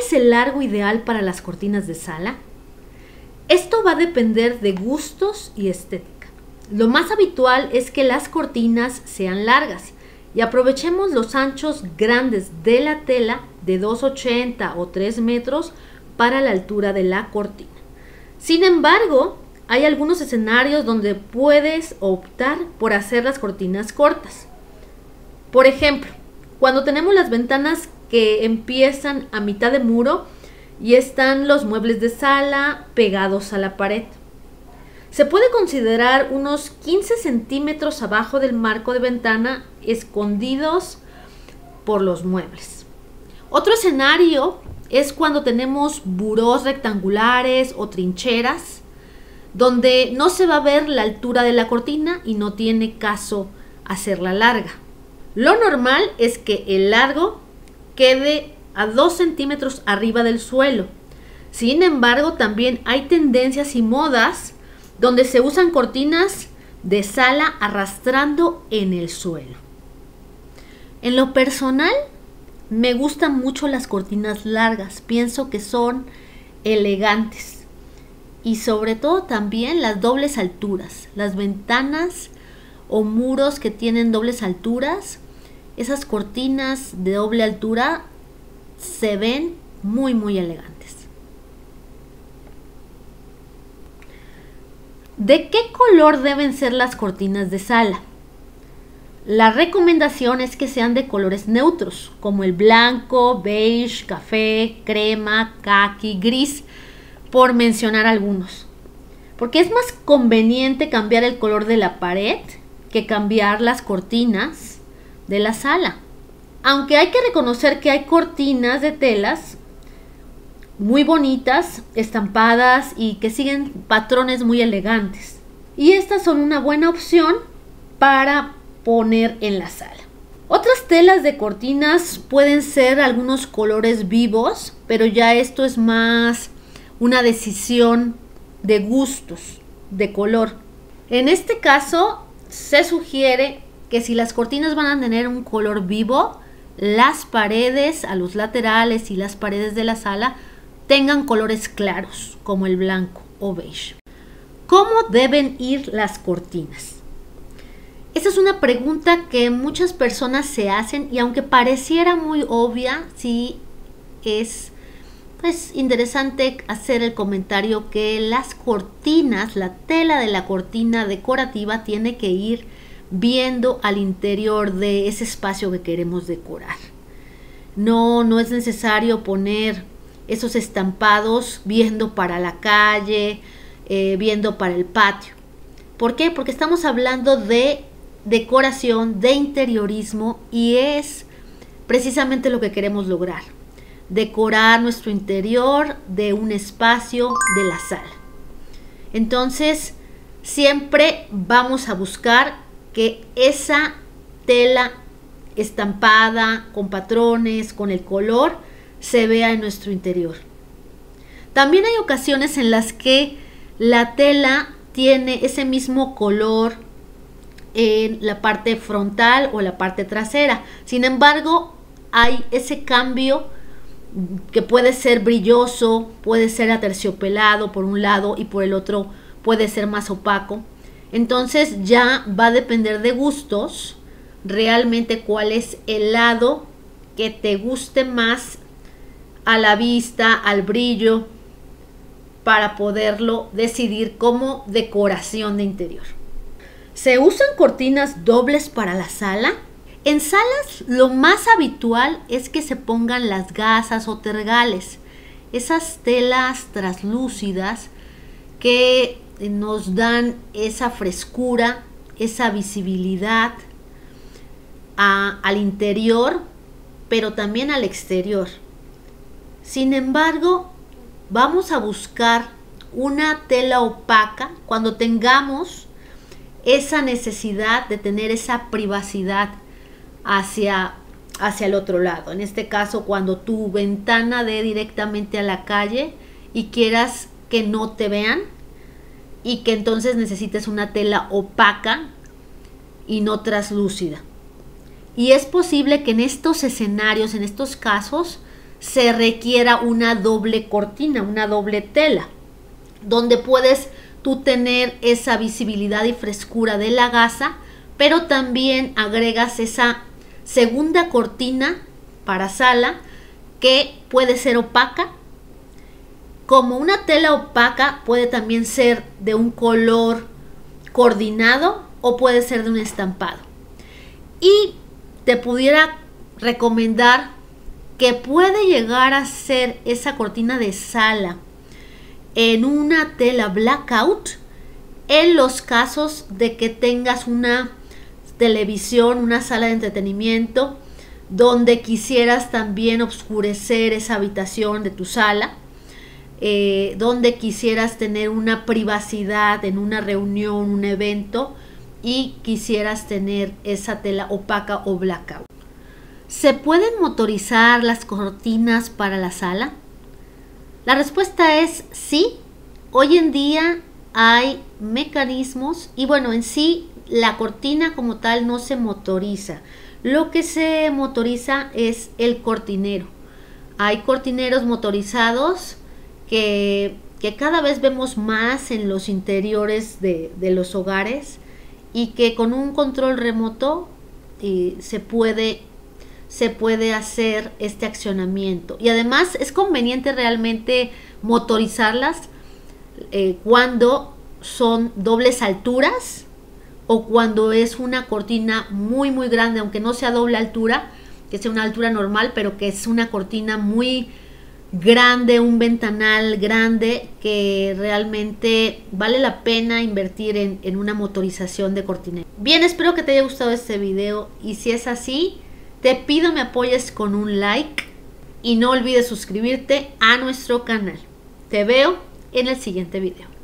es el largo ideal para las cortinas de sala? Esto va a depender de gustos y estética. Lo más habitual es que las cortinas sean largas y aprovechemos los anchos grandes de la tela de 2,80 o 3 metros para la altura de la cortina. Sin embargo, hay algunos escenarios donde puedes optar por hacer las cortinas cortas. Por ejemplo, cuando tenemos las ventanas que empiezan a mitad de muro y están los muebles de sala pegados a la pared. Se puede considerar unos 15 centímetros abajo del marco de ventana, escondidos por los muebles. Otro escenario es cuando tenemos burós rectangulares o trincheras, donde no se va a ver la altura de la cortina y no tiene caso hacerla larga. Lo normal es que el largo quede a 2 centímetros arriba del suelo. Sin embargo, también hay tendencias y modas donde se usan cortinas de sala arrastrando en el suelo. En lo personal, me gustan mucho las cortinas largas. Pienso que son elegantes. Y sobre todo también las dobles alturas. Las ventanas o muros que tienen dobles alturas. Esas cortinas de doble altura se ven muy muy elegantes. ¿De qué color deben ser las cortinas de sala? La recomendación es que sean de colores neutros, como el blanco, beige, café, crema, caqui, gris, por mencionar algunos. Porque es más conveniente cambiar el color de la pared que cambiar las cortinas de la sala. Aunque hay que reconocer que hay cortinas de telas muy bonitas, estampadas y que siguen patrones muy elegantes. Y estas son una buena opción para poner en la sala. Otras telas de cortinas pueden ser algunos colores vivos, pero ya esto es más una decisión de gustos, de color. En este caso se sugiere que si las cortinas van a tener un color vivo, las paredes a los laterales y las paredes de la sala tengan colores claros como el blanco o beige. ¿Cómo deben ir las cortinas? Esa es una pregunta que muchas personas se hacen y aunque pareciera muy obvia, sí es pues interesante hacer el comentario que las cortinas, la tela de la cortina decorativa tiene que ir viendo al interior de ese espacio que queremos decorar. No es necesario poner esos estampados viendo para la calle, viendo para el patio. ¿Por qué? Porque estamos hablando de decoración, de interiorismo y es precisamente lo que queremos lograr. Decorar nuestro interior de un espacio de la sala. Entonces, siempre vamos a buscar que esa tela estampada con patrones, con el color, se vea en nuestro interior. También hay ocasiones en las que la tela tiene ese mismo color en la parte frontal o la parte trasera. Sin embargo, hay ese cambio que puede ser brilloso, puede ser aterciopelado por un lado y por el otro puede ser más opaco. Entonces ya va a depender de gustos, realmente cuál es el lado que te guste más a la vista, al brillo, para poderlo decidir como decoración de interior. ¿Se usan cortinas dobles para la sala? En salas lo más habitual es que se pongan las gasas o tergales, esas telas traslúcidas que nos dan esa frescura, esa visibilidad al interior, pero también al exterior. Sin embargo, vamos a buscar una tela opaca cuando tengamos esa necesidad de tener esa privacidad hacia el otro lado. En este caso, cuando tu ventana dé directamente a la calle y quieras que no te vean, y que entonces necesites una tela opaca y no traslúcida. Y es posible que en estos escenarios, en estos casos, se requiera una doble cortina, una doble tela, donde puedes tú tener esa visibilidad y frescura de la gasa, pero también agregas esa segunda cortina para sala que puede ser opaca. Como una tela opaca puede también ser de un color coordinado o puede ser de un estampado. Y te pudiera recomendar que puede llegar a ser esa cortina de sala en una tela blackout en los casos de que tengas una televisión, una sala de entretenimiento donde quisieras también oscurecer esa habitación de tu sala, donde quisieras tener una privacidad en una reunión, un evento y quisieras tener esa tela opaca o blackout. ¿Se pueden motorizar las cortinas para la sala? La respuesta es sí. Hoy en día hay mecanismos y bueno, en sí la cortina como tal no se motoriza. Lo que se motoriza es el cortinero. Hay cortineros motorizados que cada vez vemos más en los interiores de los hogares y que con un control remoto se puede hacer este accionamiento, y además es conveniente realmente motorizarlas cuando son dobles alturas o cuando es una cortina muy muy grande, aunque no sea doble altura, que sea una altura normal, pero que es una cortina muy grande, un ventanal grande, que realmente vale la pena invertir en una motorización de cortinero. Bien, espero que te haya gustado este video y si es así, te pido me apoyes con un like y no olvides suscribirte a nuestro canal. Te veo en el siguiente video.